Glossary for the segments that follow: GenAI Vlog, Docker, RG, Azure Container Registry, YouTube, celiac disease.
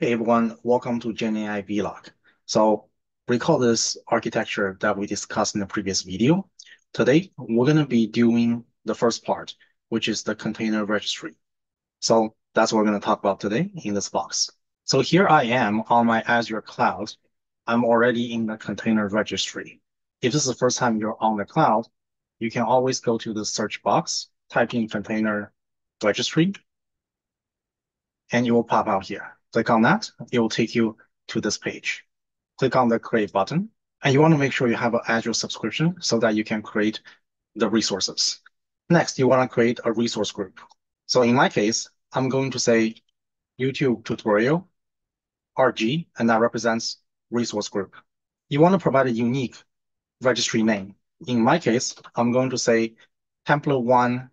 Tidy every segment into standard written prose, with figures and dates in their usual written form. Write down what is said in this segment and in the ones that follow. Hey everyone, welcome to GenAI Vlog. So recall this architecture that we discussed in the previous video. Today, we're gonna be doing the first part, which is the container registry. So that's what we're gonna talk about today in this box. So here I am on my Azure cloud. I'm already in the container registry. If this is the first time you're on the cloud, you can always go to the search box, type in container registry, and it will pop out here. Click on that, it will take you to this page. Click on the create button, and you want to make sure you have an Azure subscription so that you can create the resources. Next, you want to create a resource group. So in my case, I'm going to say YouTube tutorial RG, and that represents resource group. You want to provide a unique registry name. In my case, I'm going to say template1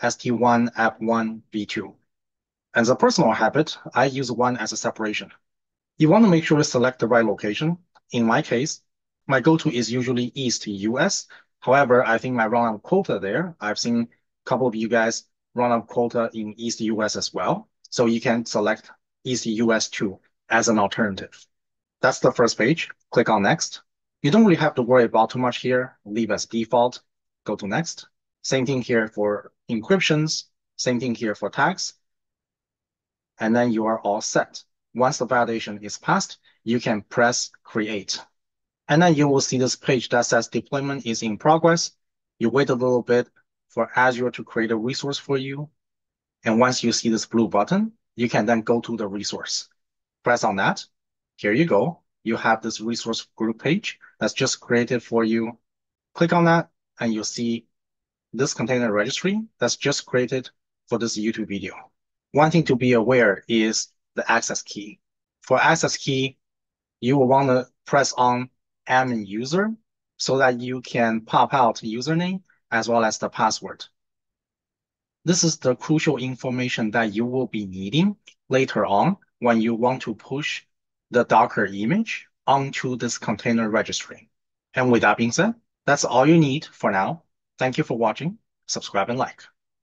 st1 app1 v2. As a personal habit, I use one as a separation. You want to make sure to select the right location. In my case, my go-to is usually East US. However, I think my run-up quota there, I've seen a couple of you guys run-up quota in East US as well. So you can select East US too as an alternative. That's the first page. Click on next. You don't really have to worry about too much here. Leave as default. Go to next. Same thing here for encryptions. Same thing here for tags. And then you are all set. Once the validation is passed, you can press create. And then you will see this page that says deployment is in progress. You wait a little bit for Azure to create a resource for you. And once you see this blue button, you can then go to the resource. Press on that. Here you go. You have this resource group page that's just created for you. Click on that, and you'll see this container registry that's just created for this YouTube video. One thing to be aware is the access key. For access key, you will want to press on admin user so that you can pop out username as well as the password. This is the crucial information that you will be needing later on when you want to push the Docker image onto this container registry. And with that being said, that's all you need for now. Thank you for watching. Subscribe and like.